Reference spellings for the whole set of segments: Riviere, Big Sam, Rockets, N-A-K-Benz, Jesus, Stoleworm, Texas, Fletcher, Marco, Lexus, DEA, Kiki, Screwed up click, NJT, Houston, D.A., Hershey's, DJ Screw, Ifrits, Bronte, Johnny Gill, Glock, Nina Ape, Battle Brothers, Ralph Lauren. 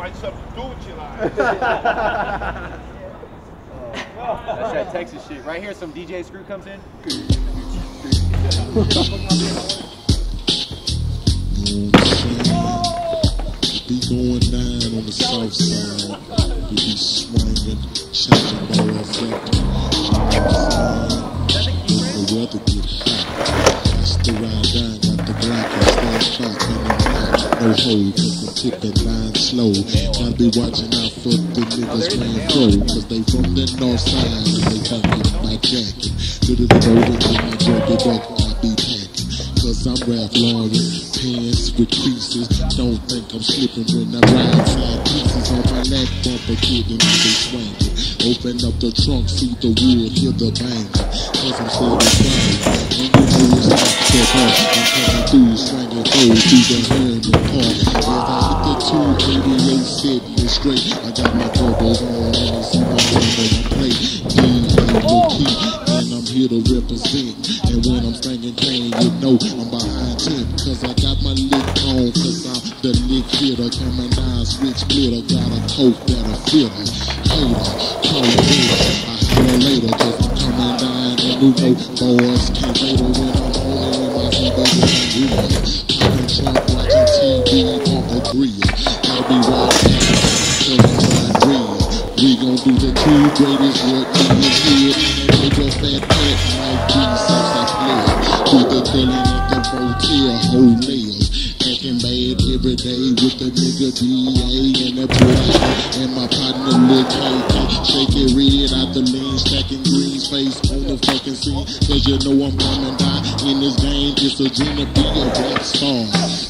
find something to do with your life. That's that Texas shit. Right here, some DJ Screw comes in. Be going down on the south side. We be swinging, shaking balls up on the side. The weather get hot. Still round down, got the Glock and stand shot in the back. No hold, but take that line slow. Gotta be watching out for the niggas playing pro, cause they from the north side and they talking my jacket. Little bit older than my jacket, but I be packing. Cause I'm Ralph Lauren, pants with creases. Don't think I'm slipping when I ride side pieces on my neck bumper, kidding me, they swinging. Open up the trunk, see the wood, hear the bang. Cause I'm still inside. I'm coming through, slanging hoes through the hand and part. As I hit the 288, sitting straight. I got my turbos on and I see my name on play. D.A. and I'm here to represent. And when I'm slanging pain, you know I'm behind 10. Cause I got my lick on, cause I'm the lick hitter. Coming down, switch glitter, got a coat that'll fit her. Hater, call it later. I holler later, cause I'm coming down and new boys can't wait when I'm on it. I'm in trunk watching TV on the grill. I'll be watching out, real. We gon' do the two greatest work in the field. Make us that pack like Jesus and Flair. To the villain at the hotel, whole nails. Acting bad every day with the nigga D.A. and the British. And my partner Lil Kiki. Shake it red out the lean, stacking green face on the fucking scene. Cause you know I'm coming down. In this game, it's a dream to be a rap star.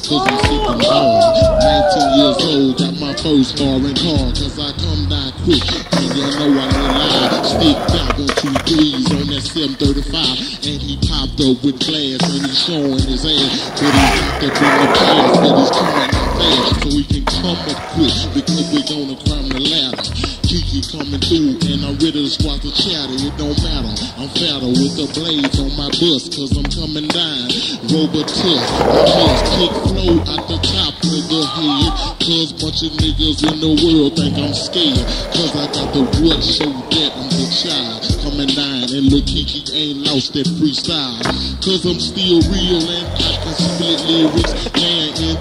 Cause I'm sick and hard. 19 years old, got my first foreign car. Cause I come down quick, and you know I ain't lying. Stick back on 2 3s on that 735. And he popped up with flash, and he's showing his ass. But he got the thing of class that is coming out fast. So he can come up quick, because we're gonna climb the ladder. Kiki coming through, and I'm ready to squat the chatter. It don't matter, I'm fatter with the blades on my bus, cause I'm coming down. Robotus, I must kick flow out the top of the head. Cause bunch of niggas in the world think I'm scared. Cause I got the wood, so that I'm the child. Coming down, and look, Kiki ain't lost that freestyle. Cause I'm still real, and I can split lyrics. Land in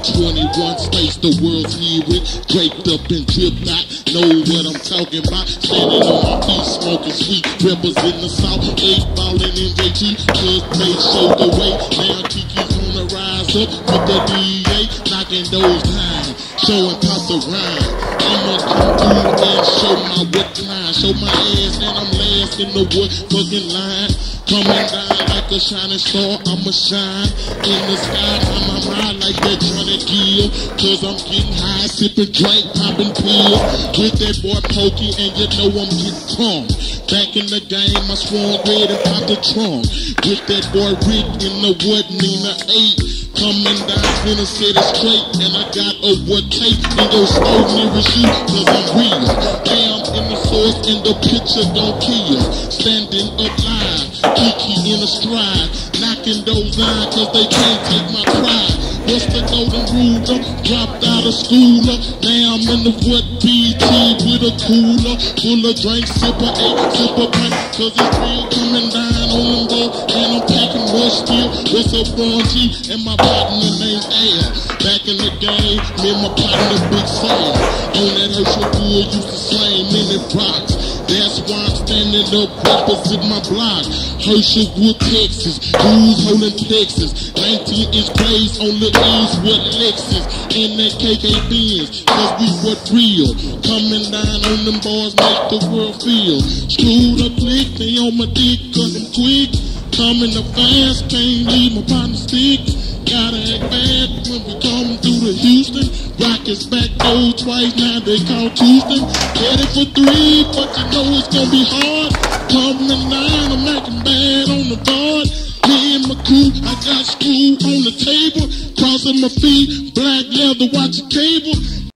21 states, the world's here with. Draped up and dripped out, know what I'm talking. About standing on my feet, smoking sweet, representing the South, 8-ballin' NJT, cuz they showed the way. Now Kiki's on the rise up with the DEA, knocking those lines, showing cops the rhyme. I'ma come through and show my whip line, show my ass, and I'm last in the wood fucking line. Coming down like a shining star, I'ma shine in the sky. I'm on my mind like that Johnny Gill, cuz I'm getting high, sipping drink, popping pills with that boy Pope. And you know I'm getting crunk. Back in the game, I swung red and popped the trunk. With that boy Rick in the wood, Nina Ape. Coming down, finna set it straight. And I got a wood tape in those stones near you, cause I'm real. Damn in the source, in the picture don't kill. Standing up line, Kiki in a stride. Knocking those lines, cause they can't take my pride. What's the golden rule? Dropped out of school. Now I'm in the wood BT with a cooler. Full of drinks, sipper eight, sipper pint. Cause it's real coming down on them. And I'm packing more steel. What's up, Bronte? And my partner named Al. Back in the game, me and my partner Big Sam. On that Hershey's wood used to slay many rocks. That's why I'm standing up opposite my block. Hershey's wood, Texas. Who's holding Texas? 19 is plays on the East with Lexus, N-A-K-Benz, cause we were real. Coming down on them bars, make the world feel. Screwed up click, they on my dick, cutting quick. Coming up fast, can't leave my partner stick. Gotta act bad when we come through to Houston. Rockets back old twice, now they call Houston. Headed for 3, but you know it's gonna be hard. Coming down, I'm acting bad on the board. Me and my crew, I got screwed on the table. Crossing my feet, black leather, watch the cable.